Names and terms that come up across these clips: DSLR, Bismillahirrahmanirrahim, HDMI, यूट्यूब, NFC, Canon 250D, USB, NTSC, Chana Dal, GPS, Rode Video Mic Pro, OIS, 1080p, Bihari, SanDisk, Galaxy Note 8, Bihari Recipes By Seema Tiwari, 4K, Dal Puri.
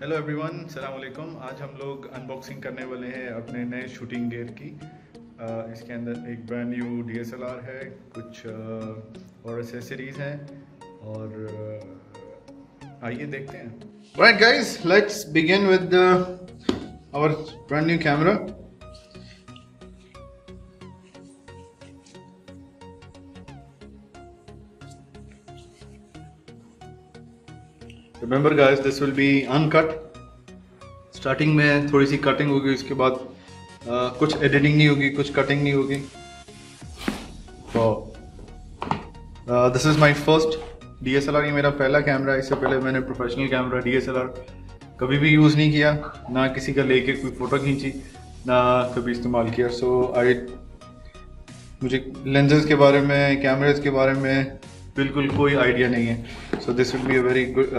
Hello everyone, अस्सलाम वालेकुम। आज हम लोग अनबॉक्सिंग करने वाले हैं अपने नए शूटिंग गेयर की। इसके अंदर एक ब्रांड न्यू DSLR है, कुछ और एसेसरीज हैं, और आइए देखते हैं। Right guys, let's begin with our brand new camera. Remember guys, this will be uncut. Starting में थोड़ी सी कटिंग होगी, उसके बाद कुछ एडिटिंग नहीं होगी, कुछ कटिंग नहीं होगी। तो this is my first DSLR। ये मेरा पहला कैमरा है। इससे पहले मैंने प्रोफेशनल कैमरा DSLR कभी भी यूज़ नहीं किया, ना किसी का लेके कोई फ़ोटो खींची, ना कभी इस्तेमाल किया। सो मुझे लेंसेज के बारे में, कैमरेज के बारे में बिल्कुल कोई आइडिया नहीं है। So this will be a very good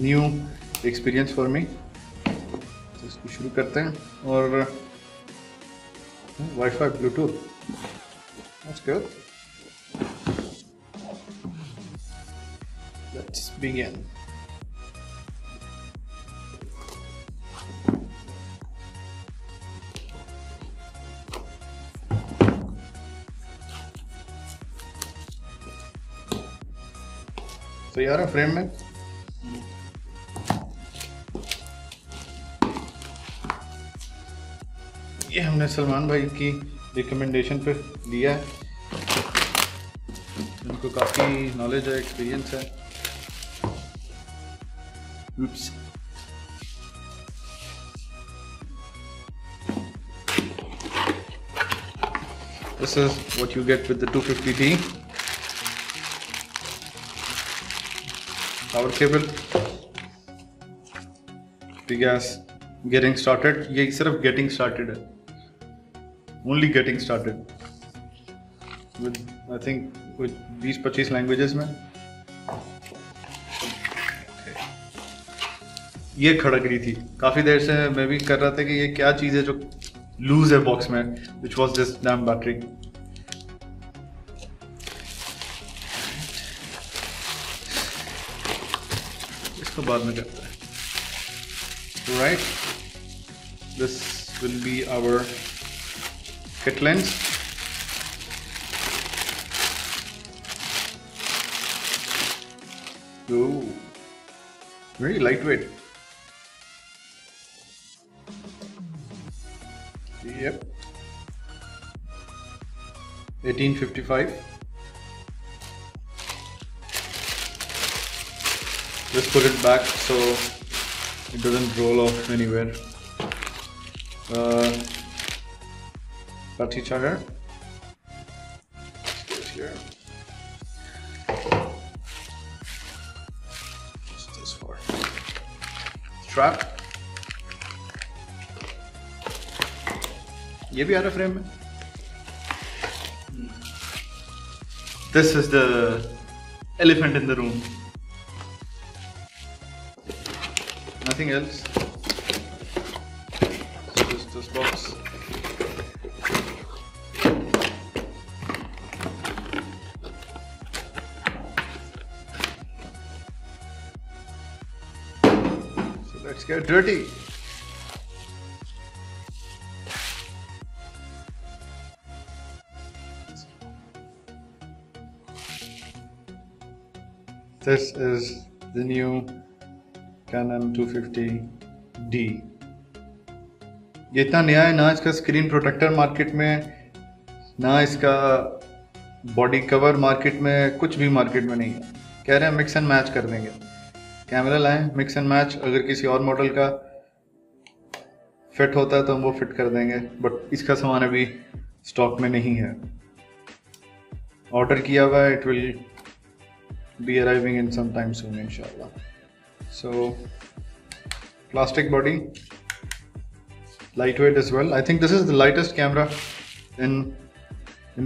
new experience for me. तो इसको शुरू करते हैं। और वाईफाई ब्लूटूथ, let's begin। तो यार फ्रेम में ये हमने सलमान भाई की रिकमेंडेशन पे लिया है। उनको काफ़ी नॉलेज है, एक्सपीरियंस है। Oops। This is what you get with the 250D power cable. Big ass getting started. ये सिर्फ getting started है, only getting started with I think with 20-25 languages में। ये खड़क रही थी काफ़ी देर से। मैं भी कर रहा था कि ये क्या चीज़ है जो लूज है बॉक्स में, which was this damn battery. इसको बाद में करते हैं। Right, this will be our kit lens. Very light weight. Yep, 1855. Just put it back so it doesn't roll off anywhere. Battery charger. This here. What's this for? Strap. ये भी आ रहा frame में। This is the the elephant in the room. Nothing else. So just this box. So let's get dirty. This is the new Canon 250D। ये इतना नया है, ना इसका स्क्रीन प्रोटेक्टर मार्केट में, ना इसका बॉडी कवर मार्केट में, कुछ भी मार्केट में नहीं है। कह रहे हैं मिक्स एंड मैच कर देंगे। कैमरा लाएं, मिक्स एंड मैच। अगर किसी और मॉडल का फिट होता है तो हम वो फिट कर देंगे, बट इसका सामान अभी स्टॉक में नहीं है। ऑर्डर किया हुआ है, it will be arriving in some time soon inshallah। So plastic body, lightweight as well। I think this is the lightest camera in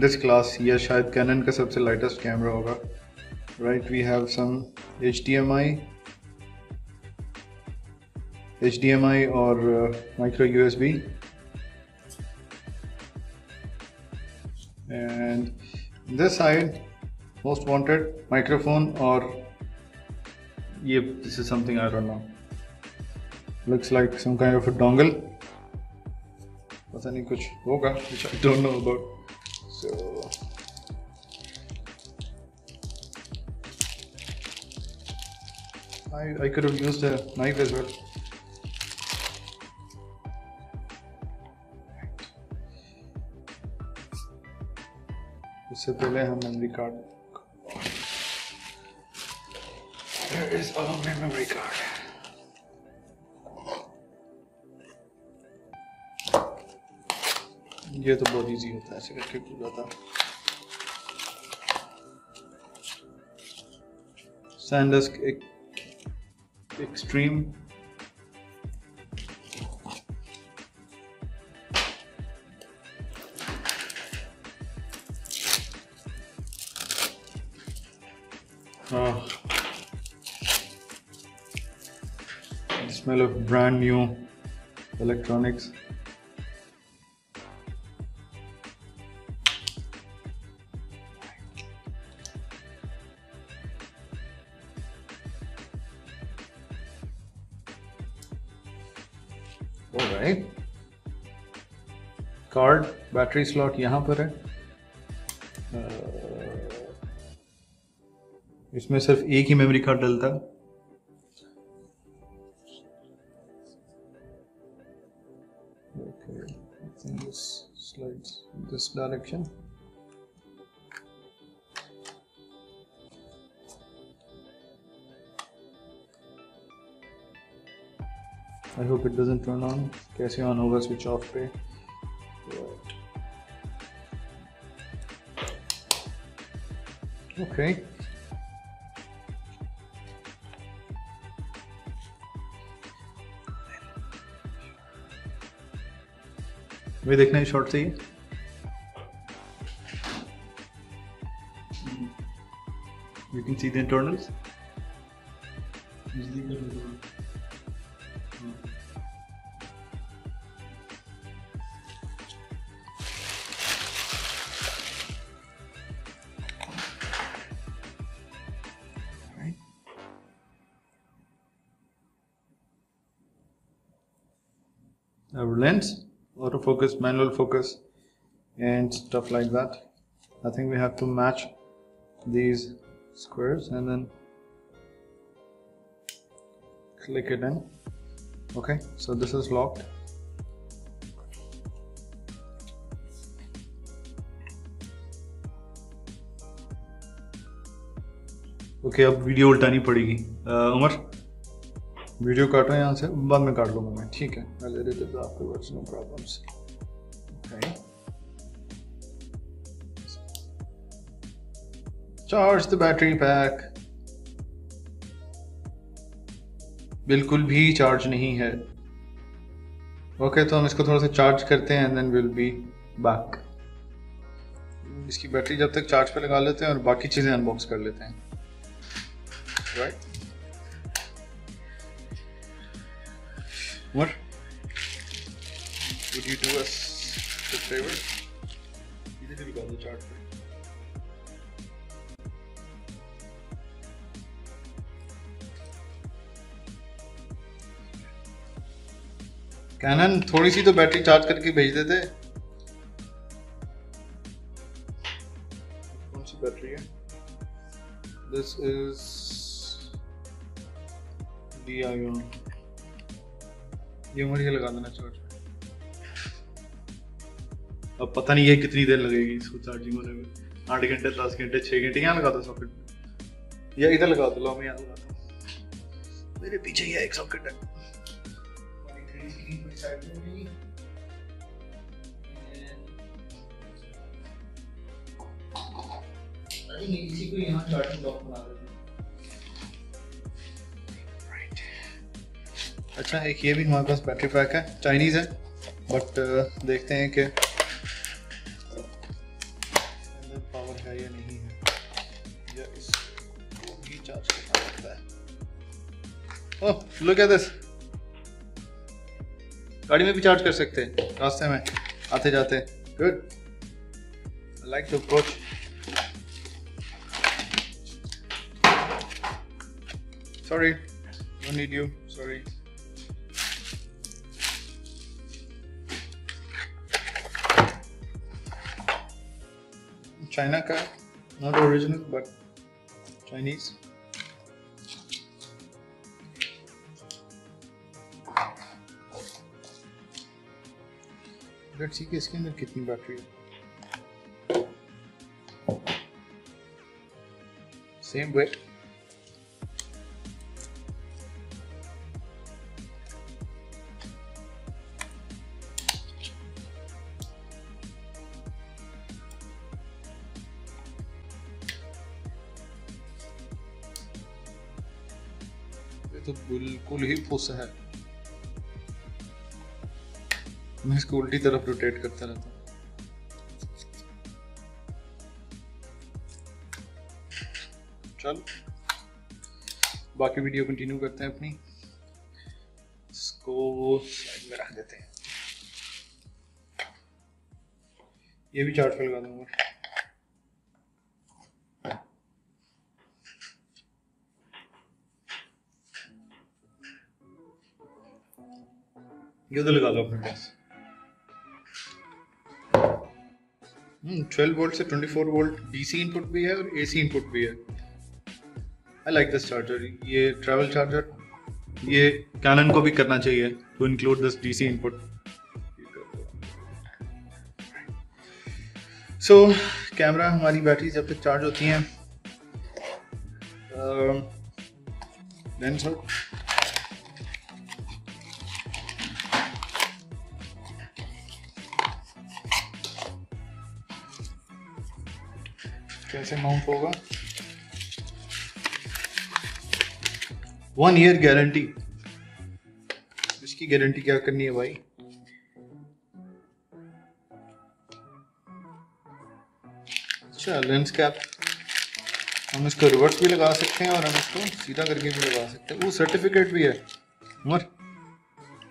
this class। या शायद Canon का सबसे lightest camera होगा। Right, we have some HDMI और micro USB, and this side most wanted microphone. और ये this is something I don't know. looks like some kind of a dongle. Pata nahi kuch hoga, which I don't know about. So I could have used a knife as well. Memory card. Here is our memory card. ये तो बहुत easy होता है, ऐसे करके खुल जाता है। SanDisk Extreme. The smell of brand new electronics. All right. Card, battery slot यहाँ पर है. इसमें सिर्फ एक ही मेमोरी कार्ड डलता है. Okay, I think this slides in this direction. I hope it doesn't turn on. कैसे on होगा switch off पे? Right. Okay. वे देखना है शॉर्ट से ही you can see the internals our lens, autofocus, manual focus and stuff like that. I think we have to match these squares and then click it in. Okay, so this is locked. Okay, अब video उल्टानी पड़ेगी. Umar video काट रहे हैं यहाँ से, बाद में काट लूंगा मैं, ठीक है. I'll edit it afterwards, no problems. Okay. Charge the battery pack. बिल्कुल भी चार्ज नहीं है. Okay, तो हम इसको थोड़ा सा चार्ज करते हैं and then we'll be back. इसकी बैटरी जब तक चार्ज पे लगा लेते हैं और बाकी चीजें अनबॉक्स कर लेते हैं. Right? What? Would you do us a favor? You didn't got the chart. Canon थोड़ी सी तो बैटरी चार्ज करके भेज देते. कौन सी बैटरी है? This is DIO. ये उम्र ही लगा देना चार्ज. अब पता नहीं ये कितनी देर लगेगी इसको चार्जिंग होने में. 8 घंटे, 10 घंटे, 6 घंटे. यहाँ लगा दो सॉकेट में या इधर लगा दो. लो मैं यहाँ लगा दो, मेरे पीछे ही एक सॉकेट है. अरे नहीं, इसी को यहाँ चार्जिंग डॉक बना देते हैं. अच्छा, एक ये भी हमारे पास बैटरी पैक है, चाइनीज़ है, बट देखते हैं कि पावर है या नहीं है, या इसको भी चार्ज करना पड़ता है. ओह, लुक एट दिस, गाड़ी में भी चार्ज कर सकते हैं, रास्ते में आते जाते. Good, I like to approach. Sorry, don't need you, sorry. China ka, not original but Chinese. Let's see इसके अंदर कितनी बैटरी है. Same weight. तो बिल्कुल ही फुस है. मैं इसको उल्टी तरफ रोटेट करता रहता हूँ. चल बाकी वीडियो कंटिन्यू करते हैं अपनी. इसको स्लाइड में रख देते हैं. ये भी चार्ट पे लगा दूंगा. ये तो लगा लो अपने पास. 12 वोल्ट से 24 वोल्ट डीसी इनपुट भी है और एसी इनपुट भी है. I like this charger. ये ट्रैवल चार्जर ये कैनन को भी करना चाहिए to include this DC input. So camera हमारी बैटरी जब तक चार्ज होती है कैसे माउंट होगा. 1 ईयर गारंटी. इसकी गारंटी क्या करनी है भाई. अच्छा लेंस कैप हम इसको रिवर्स भी लगा सकते हैं और हम इसको सीधा करके भी लगा सकते हैं. वो सर्टिफिकेट भी है. और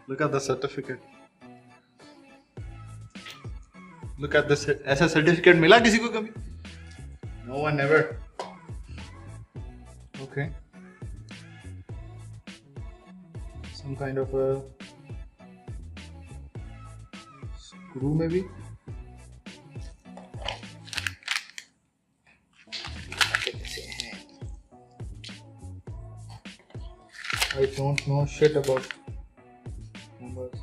look at the certificate. Look at this. ऐसा सर्टिफिकेट मिला किसी को कभी? No one ever. Okay. Some kind of a screw maybe. I don't know shit about numbers.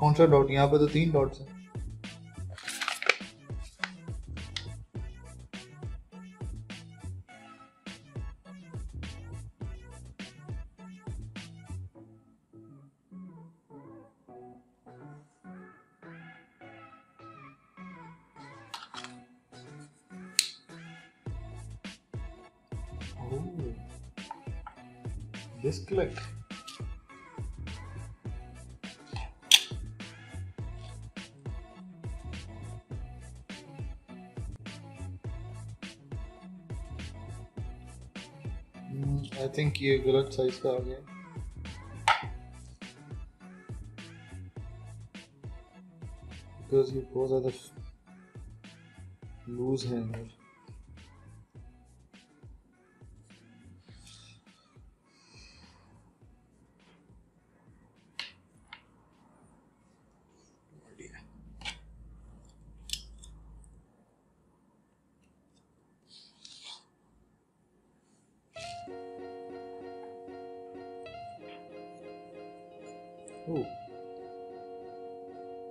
कौन सा डॉट? यहाँ पे तो 3 डॉट्स हैं. डिस्कनेक्ट. आई थिंक ये गलत साइज का आ गया. बिकॉज ये बहुत ज़्यादा लूज है.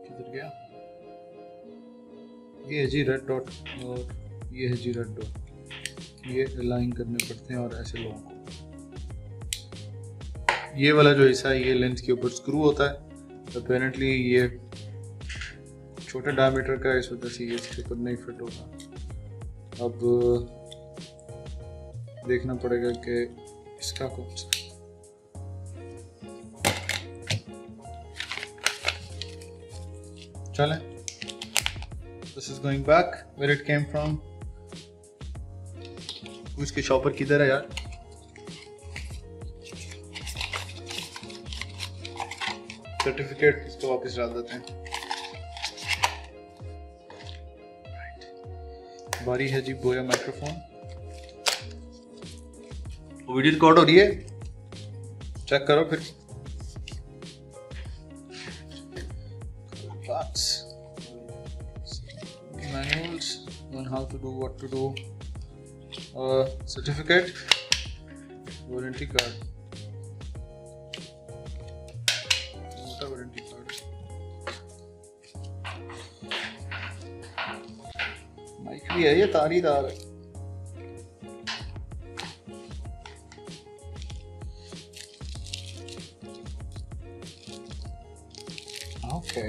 किधर गया? ये है जी रेड डॉट और ये है जी रेड डॉट. ये अलाइन करने पड़ते हैं और ऐसे लोगों को ये वाला जो हिस्सा है ये लेंस के ऊपर स्क्रू होता है. अपेरेंटली ये छोटे डायमीटर का इस वजह से ये इसके ऊपर नहीं फिट होगा. अब देखना पड़ेगा कि इसका कुछ चले. This is going back where it came from. उसके शॉपर किधर है यार? सर्टिफिकेट इसको वापस डाल देते हैं. बारिश है जी बोया माइक्रोफोन। वीडियो रिकॉर्ड हो रही है, चेक करो फिर। Manuals on how to do, what to do, certificate, warranty card. Mic भी है ये तारी दार है। Okay,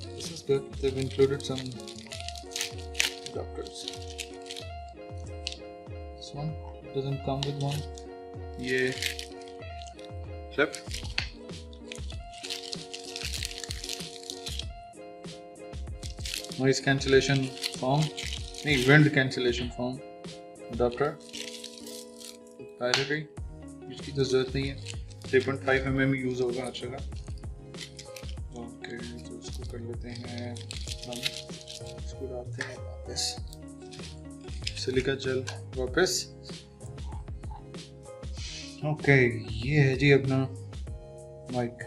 this is good. They've included some adapters. This one doesn't come with one. Yeah, clip. Noise cancellation form, nee, wind cancellation form, adapter, battery, इसकी तो ज़रूरत नहीं है, 3.5mm यूज होगा अच्छा का। ओके तो इसको कर लेते हैं, हम इसको डालते हैं वापस, सिलिका जेल वापस। ओके ये है जी अपना माइक,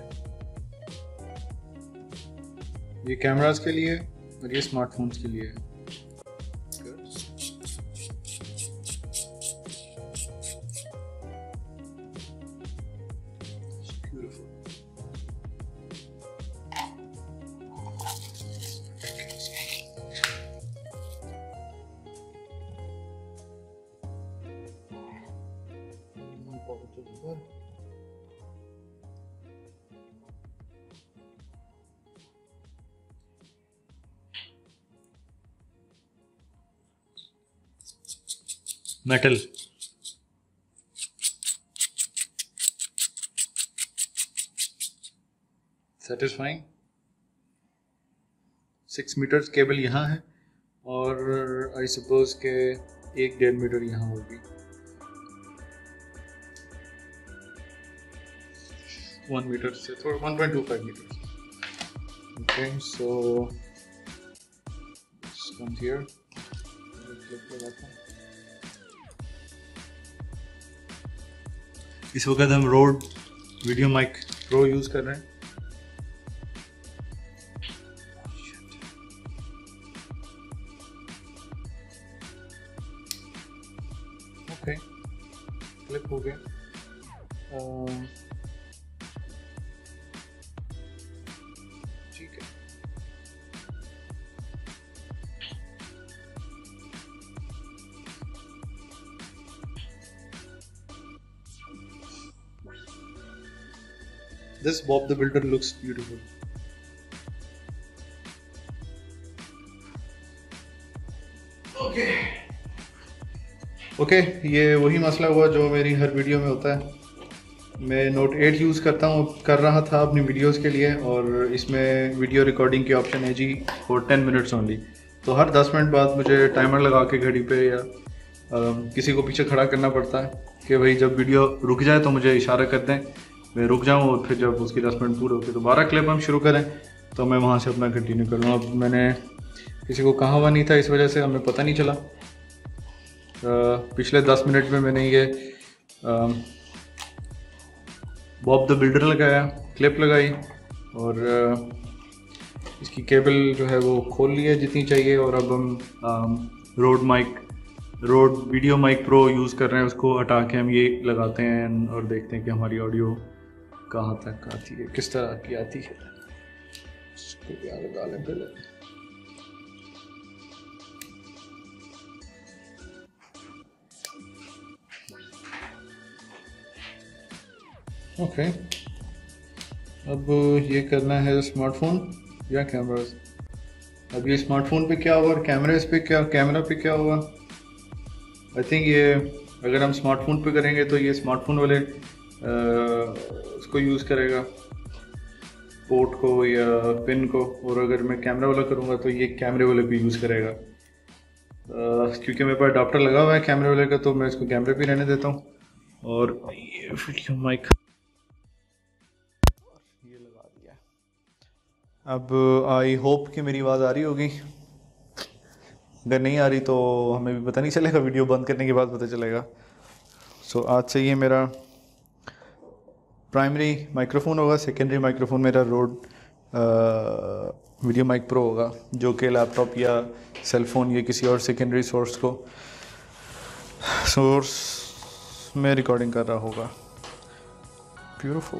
ये कैमरास के लिए और ये स्मार्टफोन्स के लिए है। Metal. Satisfying. 6 meters केबल यहाँ है और I suppose के 1.5 meter यहाँ होगी। 1 meter से थोड़ा 1.25 meters. Okay, so this comes here. इस वक्त हम Rode video mic pro use कर रहे हैं। ओके क्लिप हो गया। ठीक है this Bob the Builder looks beautiful. Okay. Okay, ये वही मसला हुआ जो मेरी हर वीडियो में होता है। मैं Note 8 यूज़ करता हूँ, कर रहा था अपनी वीडियोस के लिए, और इसमें वीडियो रिकॉर्डिंग की ऑप्शन है जी फॉर 10 मिनट्स ओनली। तो हर 10 मिनट बाद मुझे टाइमर लगा के घड़ी पे या किसी को पीछे खड़ा करना पड़ता है कि भाई जब वीडियो रुक जाए तो मुझे इशारा कर दें, मैं रुक जाऊँ, और फिर जब उसकी 10 मिनट पूरे होकर दोबारा क्लिप हम शुरू करें तो मैं वहाँ से अपना कंटिन्यू करूँ। अब मैंने किसी को कहा हुआ नहीं था, इस वजह से हमें पता नहीं चला। पिछले 10 मिनट में मैंने ये बॉब द बिल्डर लगाया, क्लिप लगाई, और इसकी केबल जो है वो खोल ली है जितनी चाहिए, और अब हम Rode video mic pro use कर रहे हैं, उसको हटा के हम ये लगाते हैं और देखते हैं कि हमारी ऑडियो कहाँ तक आती है, किस तरह की आती है। इसको क्या लगा लें पहले। ओके अब ये करना है स्मार्टफोन या कैमरा। अब ये स्मार्टफोन पे क्या हुआ और कैमरा पे क्या हुआ। आई थिंक ये अगर हम स्मार्टफोन पे करेंगे तो ये स्मार्टफोन वाले उसको यूज़ करेगा, पोर्ट को या पिन को, और अगर मैं कैमरा वाला करूँगा तो ये कैमरे वाले भी यूज़ करेगा। क्योंकि मेरे पास अडाप्टर लगा हुआ है कैमरे वाले का, तो मैं इसको कैमरे पे रहने देता हूँ और ये वीडियो माइक ये लगा दिया। अब आई होप कि मेरी आवाज़ आ रही होगी। अगर नहीं आ रही तो हमें भी पता नहीं चलेगा, वीडियो बंद करने के बाद पता चलेगा। सो आज से ये मेरा प्राइमरी माइक्रोफोन होगा, सेकेंडरी माइक्रोफोन मेरा रोड वीडियो माइक प्रो होगा, जो कि लैपटॉप या सेलफोन या किसी और सेकेंडरी सोर्स में रिकॉर्डिंग कर रहा होगा। ब्यूटीफुल।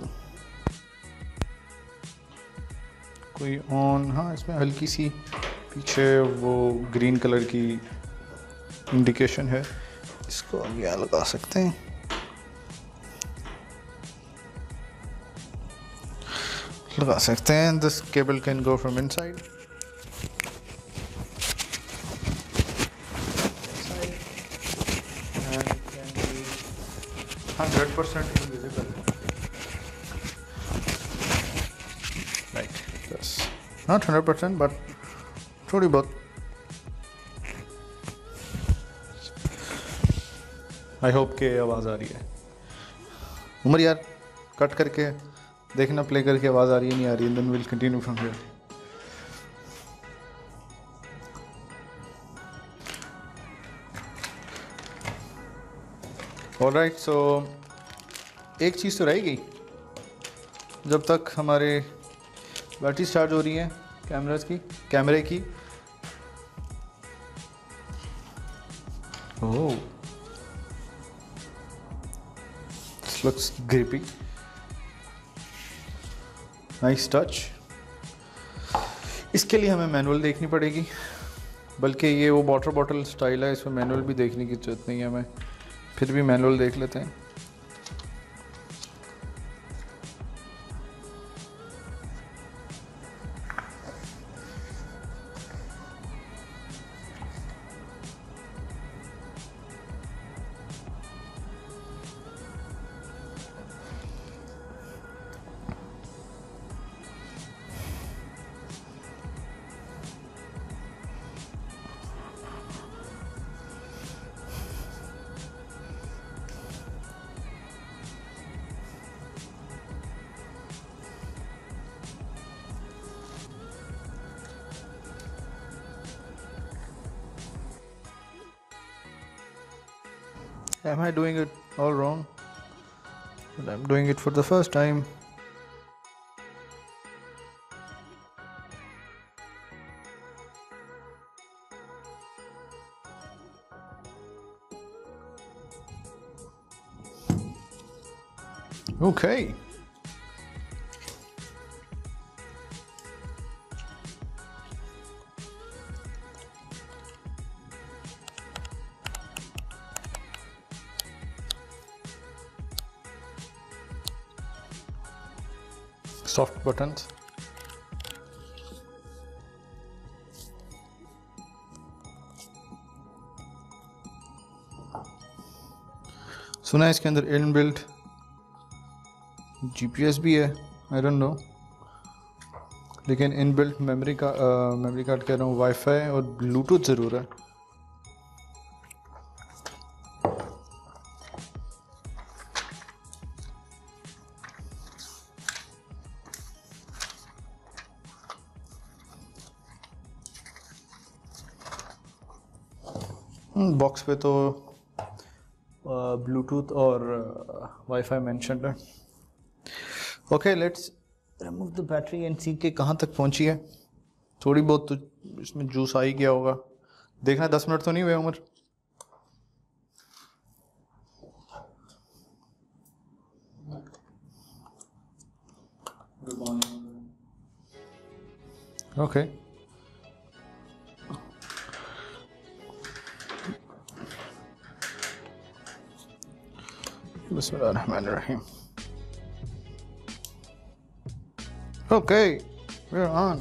कोई ऑन, हाँ इसमें हल्की सी पीछे वो ग्रीन कलर की इंडिकेशन है, इसको आगे लगा सकते हैं। This cable can go from inside. And can be 100% invisible. Not 100%, but थोड़ी बहुत। आई होप के आवाज़ आ रही है। उमर यार कट करके देखना, प्ले करके आवाज़ आ रही है नहीं आ रही है, then will continue from here. Alright, so एक चीज़ तो रहेगी, जब तक हमारे बैटरी चार्ज हो रही है कैमरे की। Oh this looks grippy, nice touch. इसके लिए हमें मैनुअल देखनी पड़ेगी, बल्कि ये वो वाटर बॉटल स्टाइल है, इसमें मैनुअल भी देखने की जरूरत नहीं है हमें, फिर भी मैनुअल देख लेते हैं। Am I doing it all wrong? But I'm doing it for the first time. Okay. Soft buttons. सुना है इसके अंदर इनबिल्ट GPS भी है, आई डोंट नो, लेकिन इनबिल्ट मेमोरी कार्ड कह रहा हूँ, वाईफाई और ब्लूटूथ ज़रूर है। बॉक्स पे तो ब्लूटूथ और वाईफाई मेंशन्ड है। Okay, let's remove the battery and see के कहाँ तक पहुँची है। थोड़ी बहुत तो इसमें जूस आ ही गया होगा, देखना 10 मिनट तो नहीं हुए Umar. Okay Bismillahirrahmanirrahim. Okay, we're on.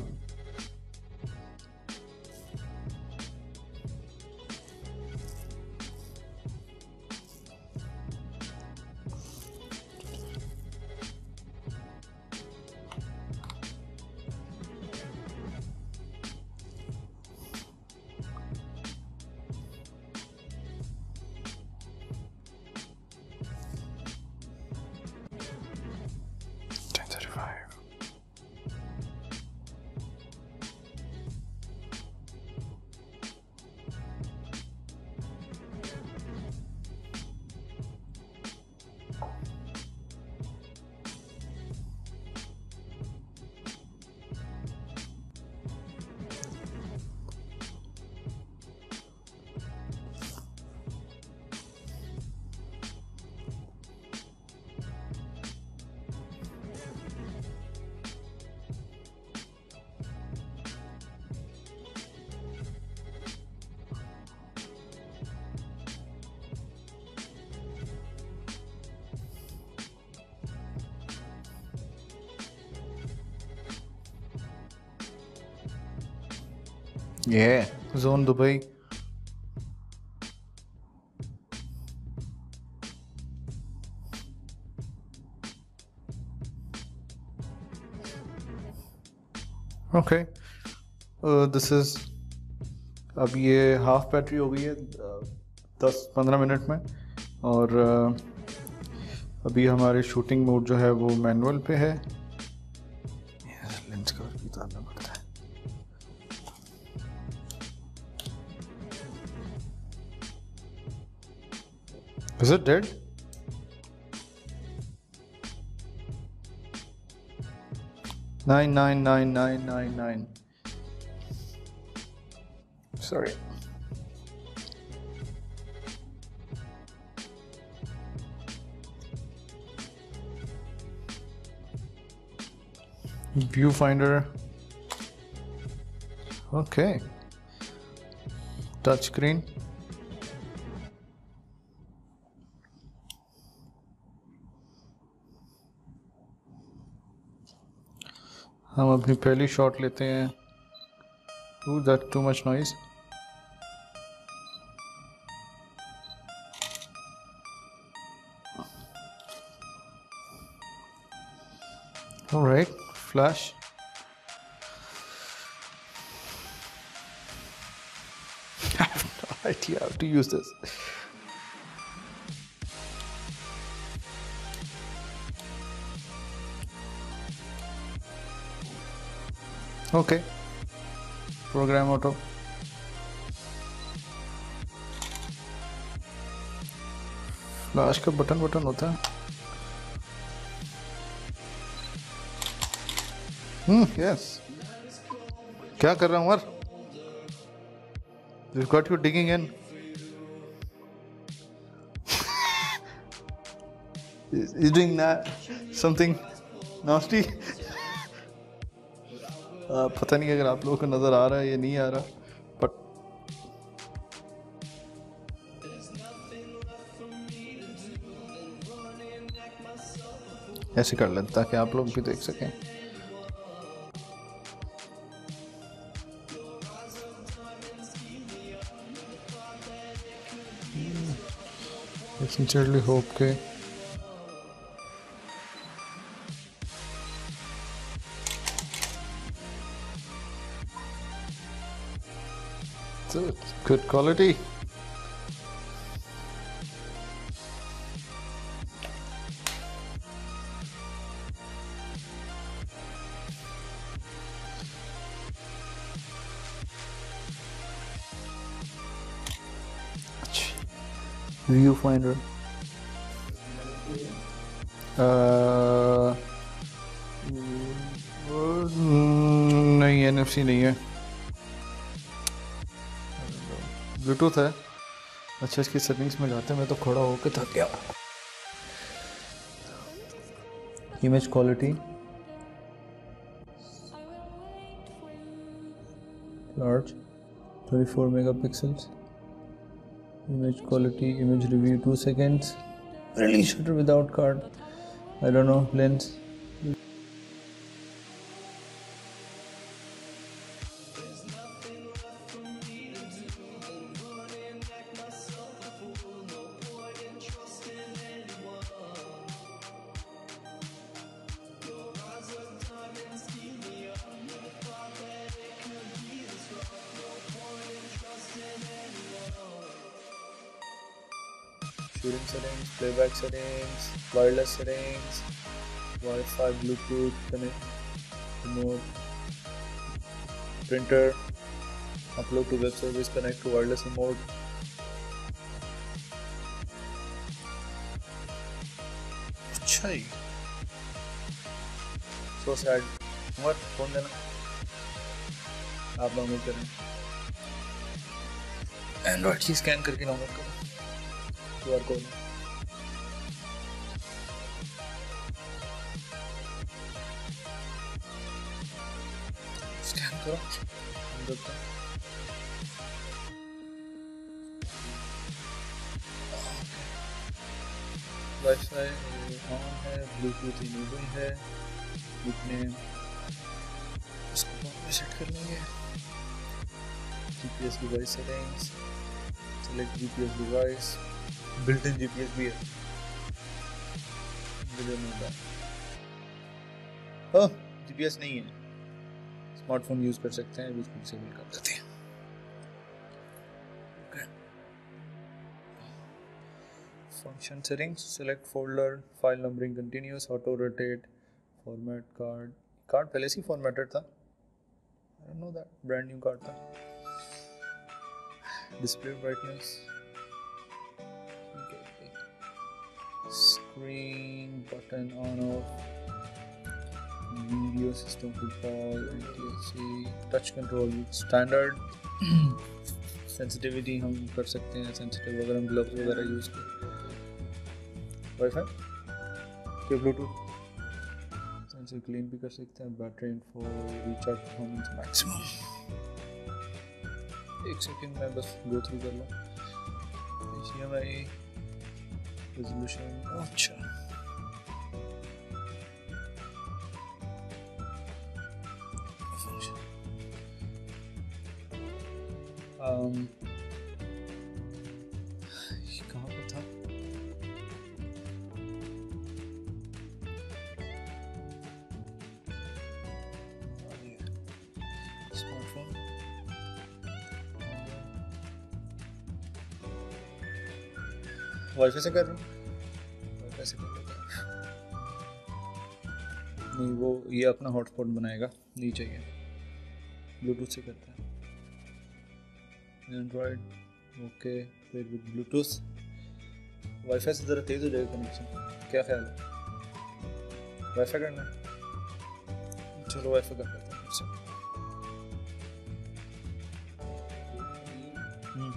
Yeah, Zone Dubai. Okay, this is अब ये half battery हो गई है 10-15 मिनट में और अभी हमारे shooting mode जो है वो manual पे है lens cover भी डालना पड़ता है Is it dead? $9,999.99. Sorry. Viewfinder. Okay. Touchscreen. हम अपनी पहली शॉट लेते हैं। Ooh, that's too much noise. All right, flash. I have no idea how to use this. Okay, program auto. Flash का button होता है. Yes. क्या कर रहा हूँ यार? We've got you digging in. Is doing that something nasty? पता नहीं अगर आप लोगों को नजर आ रहा है या नहीं आ रहा बट ऐसे कर लें ताकि आप लोग भी देख सकें I sincerely hope के Good quality. Viewfinder. नहीं NFC नहीं है. ब्लूटूथ है अच्छा इसकी सेटिंग्स में जाते हैं मैं तो खड़ा होकर थक गया image quality large 24 megapixels image quality image review 2 seconds release shutter without card I don't know lens Shooting settings, playback settings, wireless settings, Wi-Fi, Bluetooth, connect, remote, printer, upload to web service, connect to wireless remote. Achai. So sad. What? Phone dena. आप download करें. Android ही scan करके download करें. QR code. Scan करो. देखते हैं. Wi-Fi on है, Bluetooth enable है. इसमें इसको कौन पे सेट कर लेंगे? GPS device settings, select GPS device, built-in GPS BL. Video number. Oh, GPS नहीं है. Smartphone use कर सकते हैं, इसको disable कर देते हैं. Okay. Function settings, select folder, file numbering continuous, auto rotate, format card. Card पहले से formatted था. I don't know that. Brand new card था. Display brightness. Screen button on off, video system footfall, NTSC, touch control standard. Sensitivity हम कर सकते हैं, sensitive अगर हम gloves वगैरह use करें. Wi-Fi, के Bluetooth, sensor clean भी कर सकते हैं. Battery info, recharge performance maximum. एक second मैं बस go through कर लूँ. HDMI resolution, अच्छा, कहाँ पर था? Smartphone. वाईफाई से कर रहा हूँ, नहीं वो ये अपना हॉटस्पॉट बनाएगा, नहीं चाहिए, ब्लूटूथ से करता है. एंड्रॉइड ओके, फिर ब्लूटूथ, वाईफाई से ज़रा तेज़ हो जाएगा कनेक्शन, क्या ख्याल है? वाईफाई करना है, चलो वाईफाई कर लेते हैं.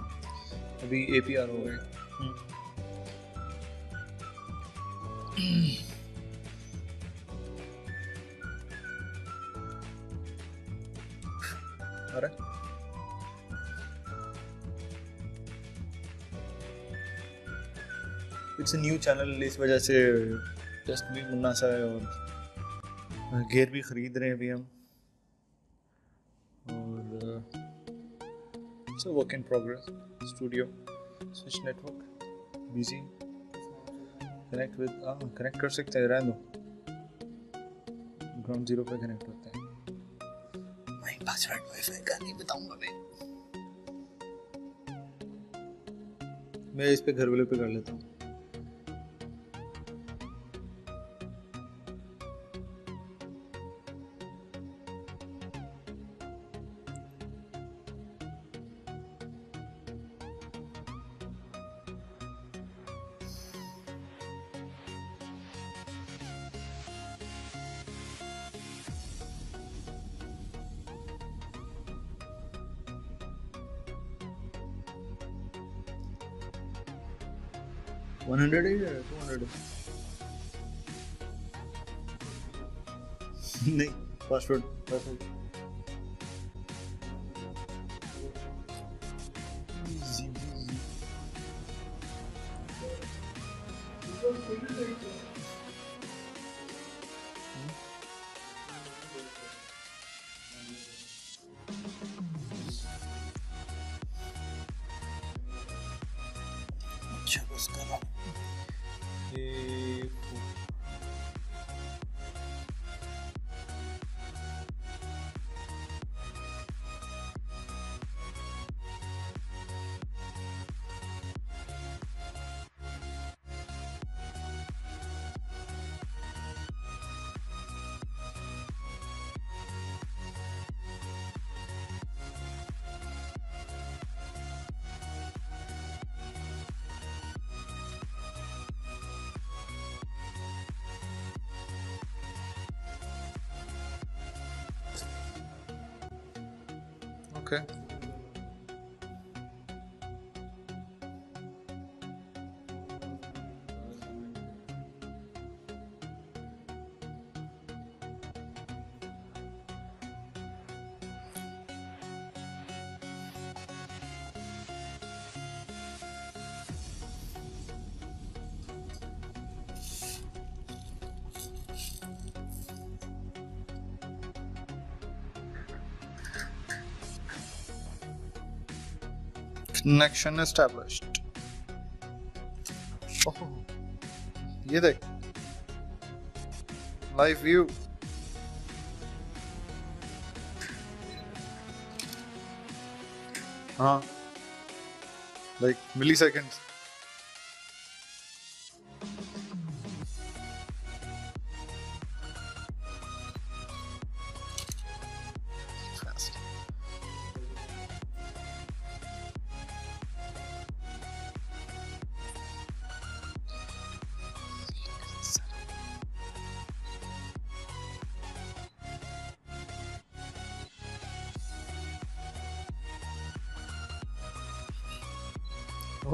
अभी एपीआर हो गए. अरे इट्स अ न्यू चैनल, इस वजह से टेस्ट भी मुन्ना सा है और गेयर भी खरीद रहे हैं अभी हम, और it's work in progress. Studio switch network busy connect with, connect कर सकते हैं, रहने दो, ग्राउंड जीरो पे कनेक्ट होता है. मैं पासवर्ड वाईफाई का नहीं बताऊंगा, मैं इस पे घर वाले पे कर लेता हूँ. नहीं पासवर्ड, अच्छा बस करो okay. connection established. Oh, ये देख, live view. हाँ, like milliseconds.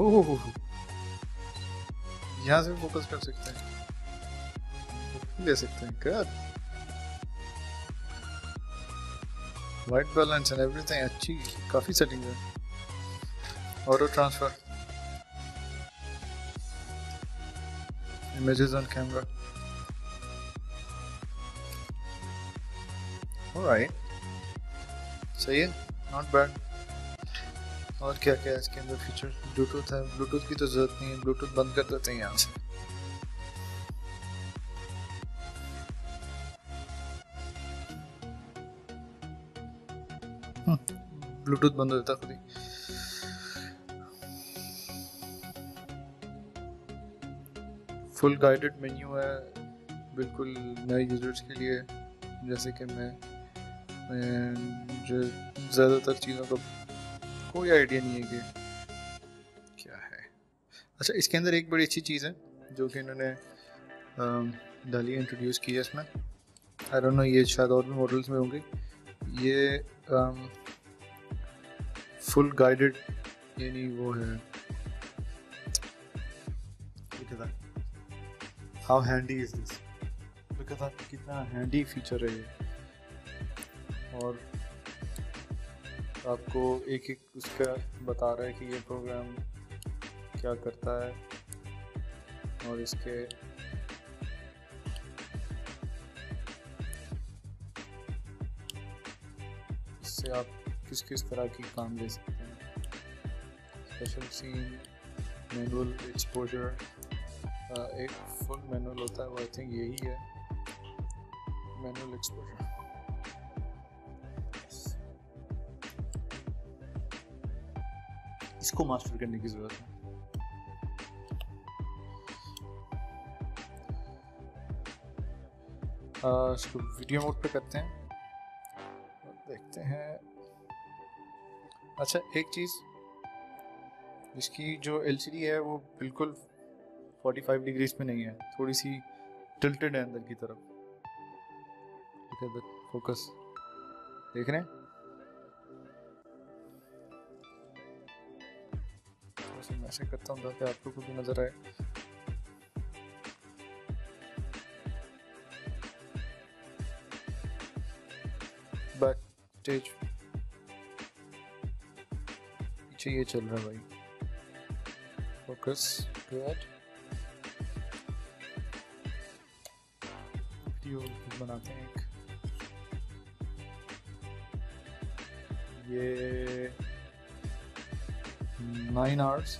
ओह, यहाँ से फोकस कर सकते हैं, ले सकते हैं कर, वाइट बैलेंस एंड एवरीथिंग अच्छी, काफी सेटिंग है, auto transfer, images on camera, alright, सही है, नॉट बैड. और क्या क्या है इसके अंदर फीचर? ब्लूटूथ है, ब्लूटूथ की तो जरूरत नहीं है, ब्लूटूथ बंद कर देते हैं यहाँ से. ब्लूटूथ बंद हो जाता खुद ही. फुल गाइडेड मेन्यू है बिल्कुल नए यूजर्स के लिए, जैसे कि मैं जो ज़्यादातर चीज़ों को कोई आइडिया नहीं है कि क्या है. अच्छा, इसके अंदर एक बड़ी अच्छी चीज़ है जो कि इन्होंने डाली, इंट्रोड्यूस की है इसमें. आई डोंट नो, ये शायद और भी मॉडल्स में होंगे. ये फुल गाइडेड यानी वो है, हाउ हैंडी इज दिस, कितना हैंडी फीचर है ये. और आपको एक एक उसका बता रहा है कि ये प्रोग्राम क्या करता है और इसके इससे आप किस किस तरह की काम ले सकते हैं. स्पेशल सीन, मैनुअल एक्सपोजर, एक फुल मैनुअल होता है वो, आई थिंक यही है मैनुअल एक्सपोजर. इसको मास्टर करने की जरूरत है. इसको वीडियो मोड पे करते हैं, देखते हैं. अच्छा, एक चीज, इसकी जो एलसीडी है वो बिल्कुल 45 डिग्री पे नहीं है, थोड़ी सी टिल्टेड है अंदर की तरफ. फोकस देख रहे हैं, ऐसे करता हूँ ताकि आपको कुछ भी नजर आए. बैक स्टेज पीछे ये चल रहा है भाई. फोकस गुड, वीडियो बनाते हैं एक. ये 9 hours,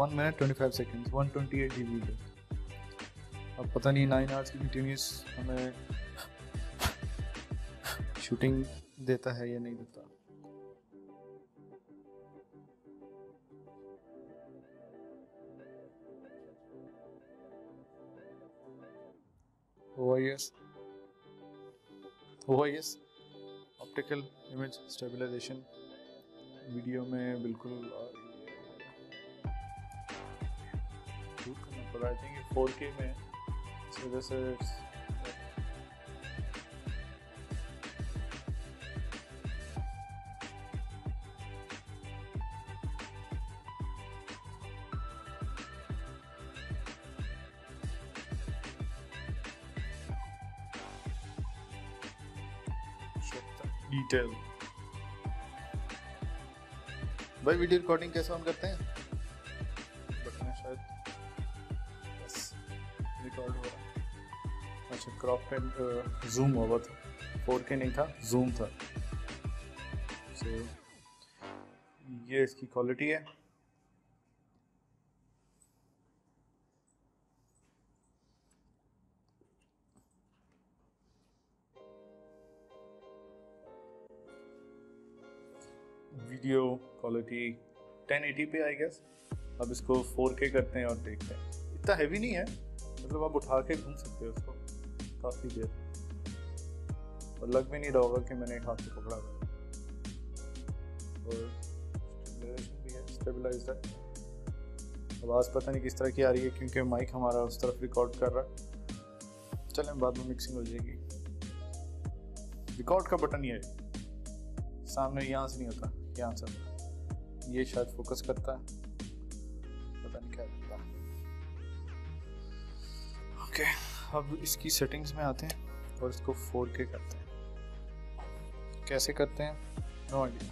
1 minute 25 seconds, 128 GB है. अब पता नहीं 9 hours की कंटिन्यूस हमें शूटिंग देता है या नहीं देता. OIS, optical image stabilization, video में बिल्कुल दूर करना पड़ा. आई थिंक ये 4K में इस वजह से डिटेल. भाई वीडियो रिकॉर्डिंग कैसे ऑन करते हैं? बटन है शायद, बस रिकॉर्ड हो रहा. अच्छा, क्रॉप एंड जूम हुआ था, 4K नहीं था, जूम था. सो ये इसकी क्वालिटी है। वीडियो क्वालिटी 1080 पे आई गेस। अब इसको 4K करते हैं और देखते हैं। इतना हैवी नहीं है, मतलब आप उठा के घूम सकते हो इसको काफ़ी देर और लग भी नहीं रहा होगा कि मैंने एक हाथ से पकड़ा हुआ। और स्टेबलाइजेशन भी है, स्टेबलाइज है। आवाज़ पता नहीं किस तरह की आ रही है क्योंकि माइक हमारा उस तरफ रिकॉर्ड कर रहा है। चलें, बाद में मिक्सिंग हो जाएगी। रिकॉर्ड का बटन ये है सामने, यहाँ से नहीं होता, यहाँ से होता है। ये शायद फोकस करता है, पता नहीं क्या करता है। ओके, अब इसकी सेटिंग्स में आते हैं और इसको 4K करते हैं। कैसे करते हैं no idea.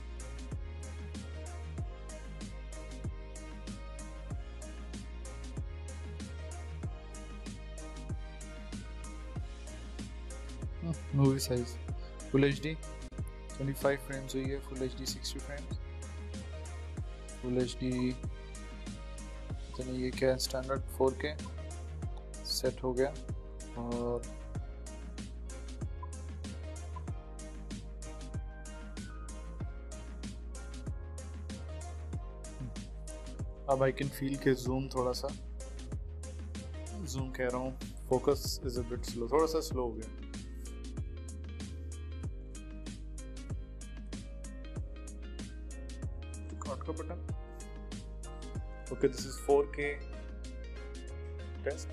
Movie size full HD 25 frames हुई है, full HD 60 frames, full HD ये क्या स्टैंडर्ड 4K सेट हो गया। और अब आई कैन फील के जूम थोड़ा सा, जूम कह रहा हूँ, focus is a bit slow, थोड़ा सा स्लो हो गया। Button okay, this is 4K test.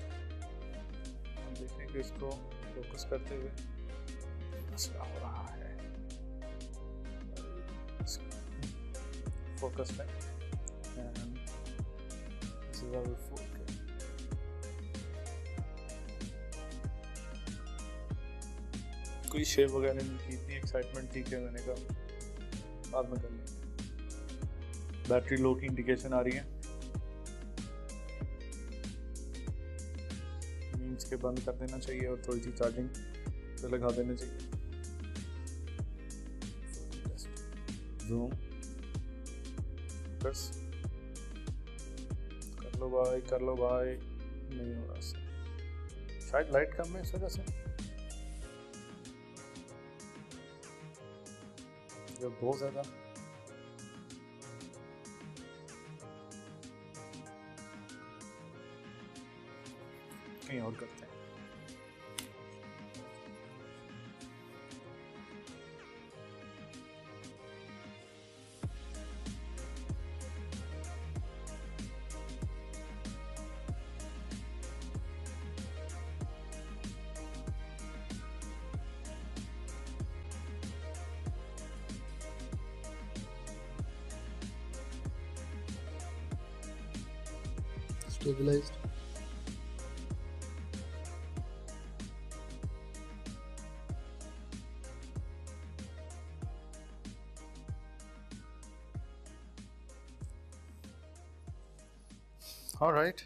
हम देखेंगे इसको फोकस करते हुए मसला हो रहा है फोकस में। And this is our 4K। कोई शेप वगैरह नहीं की, इतनी एक्साइटमेंट थी कि मैंने कहा बाद में कर लेंगे। बैटरी लो की इंडिकेशन आ रही है, मींस के बंद कर देना चाहिए और थोड़ी सी चार्जिंग पे लगा देना चाहिए। जूम बस कर लो भाई, कर लो भाई, नहीं हो रहा। शायद लाइट कम है इस वजह से। जब बहुत ज़्यादा कहीं और करते हैं। Stabilized. All right,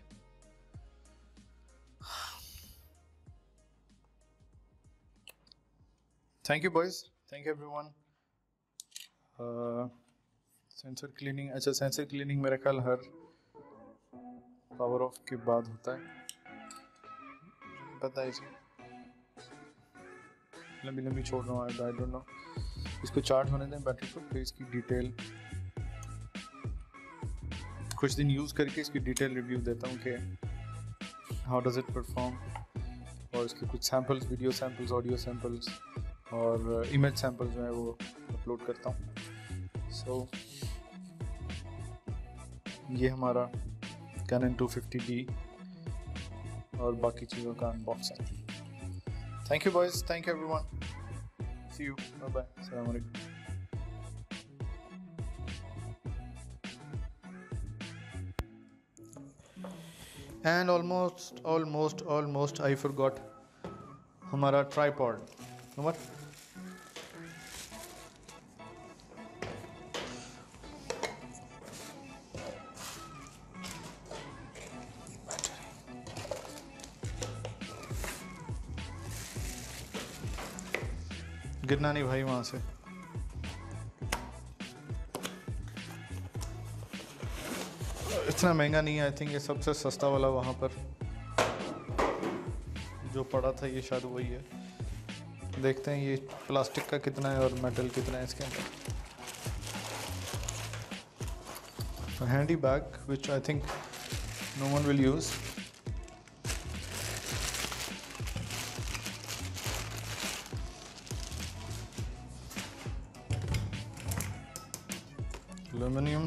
thank you boys, thank you everyone. Sensor cleaning, अच्छा sensor cleaning मेरा ख्याल हर power off के बाद होता है, पता है इसे। लंबी छोड़ रहा हूँ, I don't know। इसको चार्ज होने दें बैटरी को, फिर इसकी डिटेल कुछ दिन यूज़ करके इसकी डिटेल रिव्यू देता हूँ कि हाउ डज़ इट परफॉर्म। और इसके कुछ samples, video samples, audio samples और इमेज सैम्पल जो है वो अपलोड करता हूँ। सो ये हमारा Canon 250D और बाकी चीज़ों का unboxing. Thank you boys, thank you everyone, see you, bye bye, अस्सलाम वालेकुम। And almost I forgot हमारा tripod। नंबर गिरना नहीं भाई वहाँ से। इतना महंगा नहीं है, आई थिंक ये सबसे सस्ता वाला वहाँ पर जो पड़ा था ये शायद वही है। देखते हैं ये प्लास्टिक का कितना है और मेटल कितना है इसके अंदर। Handy bag which I think no one will use. Aluminium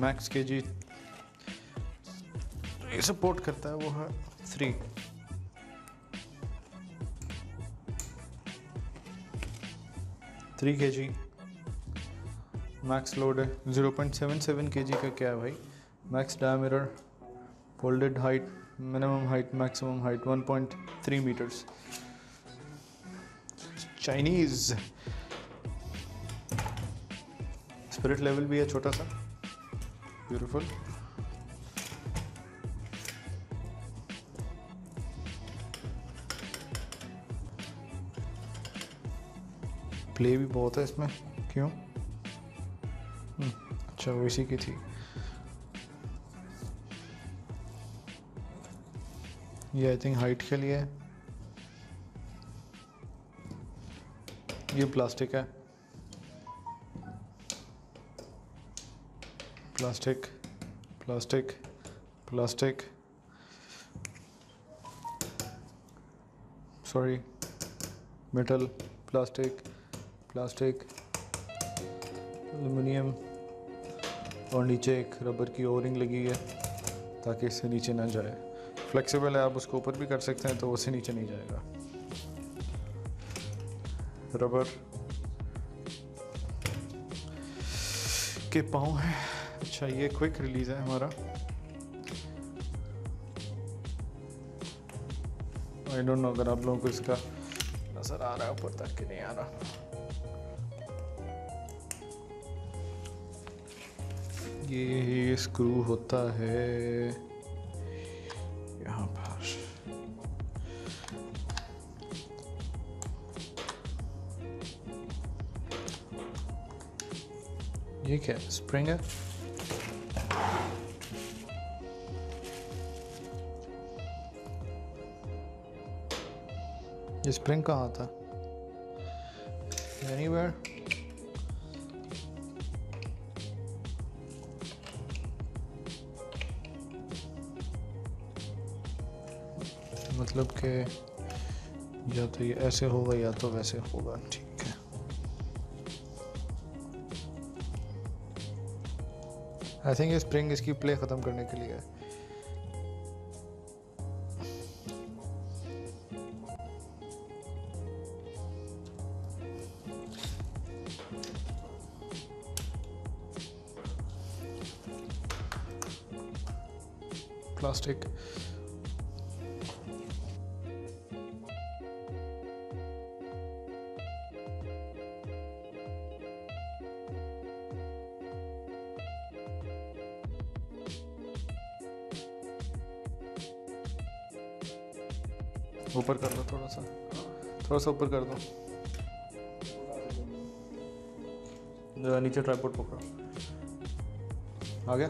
max KG ये सपोर्ट करता है, वो है 3। केजी मैक्स लोड है। 0.77 केजी का क्या है भाई? Max diameter, folded height, minimum height, maximum height 1.3 metres. Chinese spirit level भी है छोटा सा, ब्यूटीफुल। प्ले भी बहुत है इसमें, क्यों? अच्छा वो इसी की थी। ये आई थिंक हाइट के लिए है। ये प्लास्टिक है, plastic, plastic, plastic, sorry metal, plastic, plastic, aluminium और नीचे एक रबर की ओरिंग लगी है ताकि इससे नीचे ना जाए। फ्लेक्सिबल है, आप उसको ऊपर भी कर सकते हैं तो उससे नीचे नहीं जाएगा। रबर के पाँव है। अच्छा ये क्विक रिलीज है हमारा। आई डोंट नो अगर आप लोगों को इसका नज़र आ रहा है ऊपर तक कि नहीं आ रहा। ये स्क्रू होता है यहाँ पर। ये क्या स्प्रिंग है? ये स्प्रिंग कहाँ आता? एनीवेयर। मतलब कि या तो ये ऐसे होगा या तो वैसे होगा, ठीक है। आई थिंक ये स्प्रिंग इसकी प्ले ख़त्म करने के लिए है। प्लास्टिक ऊपर कर लो, थोड़ा सा ऊपर कर दो। जरा नीचे ट्राइपॉड पकड़ो। आ गया?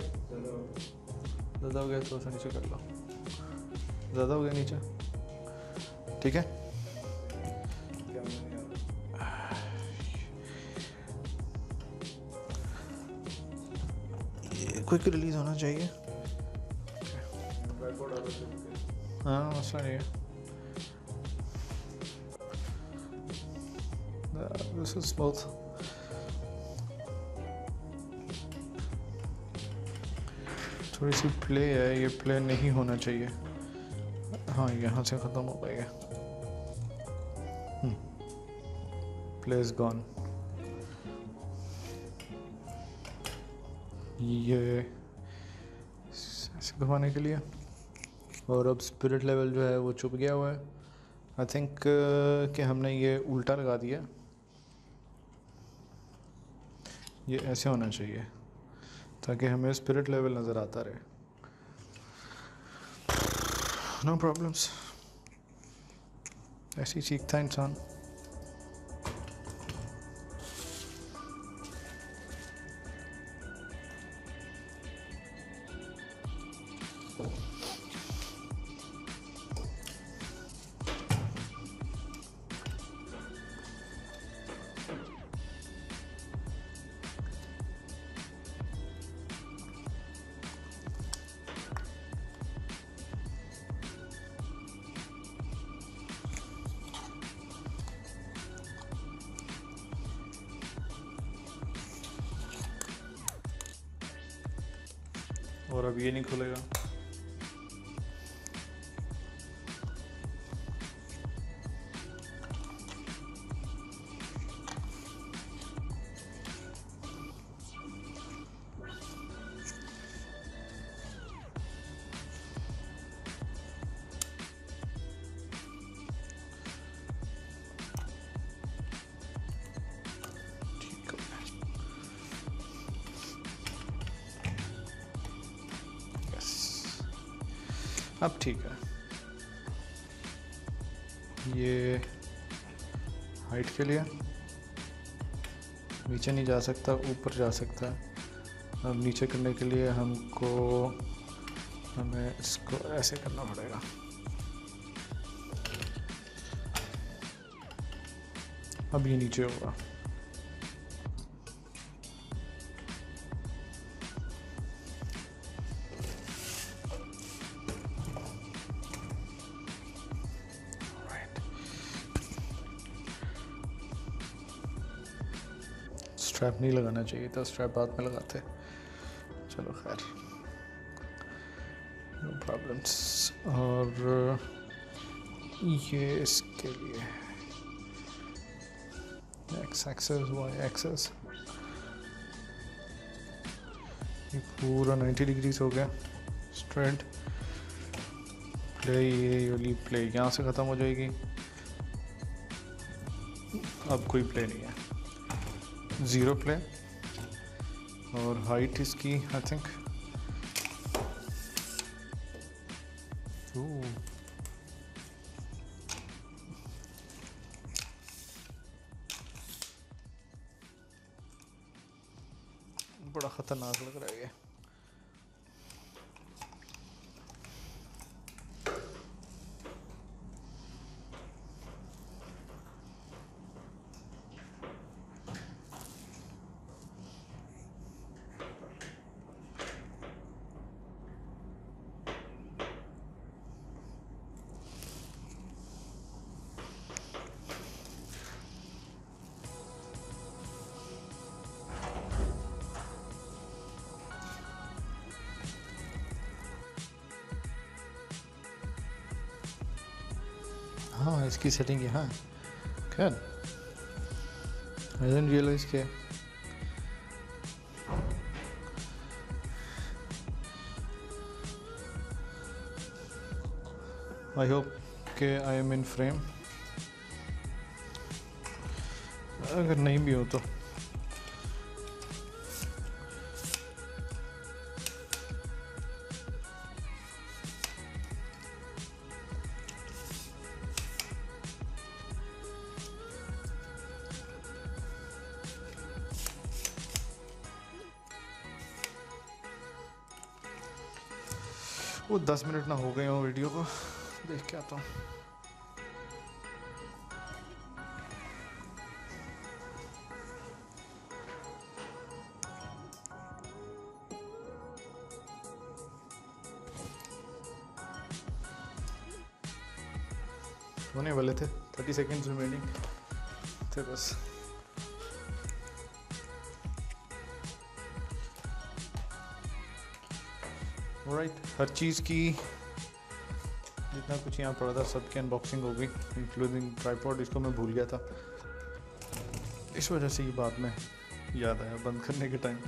ज़्यादा हो गया, थोड़ा सा नीचे कर लो। ज़्यादा हो गया नीचे, ठीक है। ये क्विक रिलीज होना चाहिए। हाँ मसला नहीं है। This is both. थोड़ी सी प्ले है, ये प्ले नहीं होना चाहिए। हाँ यहाँ से ख़त्म हो गया, प्ले इज गॉन। ये घुमाने के लिए, और अब स्पिरिट लेवल जो है वो छुप गया हुआ है। आई थिंक कि हमने ये उल्टा लगा दिया, ये ऐसे होना चाहिए ताकि हमें स्पिरिट लेवल नज़र आता रहे। नो प्रॉब्लम्स, ऐसे ही सीखता है इंसान। और अब ये नहीं खुलेगा। अब ठीक है, ये हाइट के लिए नीचे नहीं जा सकता, ऊपर जा सकता है। अब नीचे करने के लिए हमें इसको ऐसे करना पड़ेगा। अब ये नीचे होगा। स्ट्रैप नहीं लगाना चाहिए था, स्ट्रैप बाद में लगाते। चलो खैर, नो प्रॉब्लम्स। और ये इसके लिए एक्स एक्सेस, वाई एक्सेस, ये पूरा 90 डिग्रीज हो गया स्ट्रेट। प्ले, ये वाली प्ले यहाँ से ख़त्म हो जाएगी, अब कोई प्ले नहीं है, ज़ीरो प्ले। और हाइट इसकी आई थिंक 2। बड़ा ख़तरनाक लग रहा है ये। हाँ, इसकी सेटिंग यहाँ। Good. I didn't realize के I hope के I am in frame। अगर नहीं भी हो तो वो 10 मिनट ना हो गए हो वीडियो को, देख के आता हूँ। होने वाले थे 30 सेकेंड रिमेनिंग थे बस। ऑलराइट, हर चीज़ की जितना कुछ यहाँ पड़ा था सबकी अनबॉक्सिंग हो गई, इंक्लूडिंग ट्राइपॉड। इसको मैं भूल गया था, इस वजह से ये बाद में याद आया बंद करने के टाइम।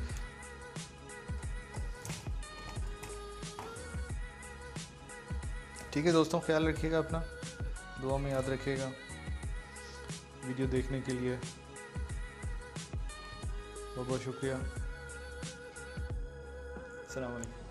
ठीक है दोस्तों, ख्याल रखिएगा अपना, दुआ में याद रखिएगा। वीडियो देखने के लिए बहुत बहुत शुक्रिया। अस्सलाम वालेकुम।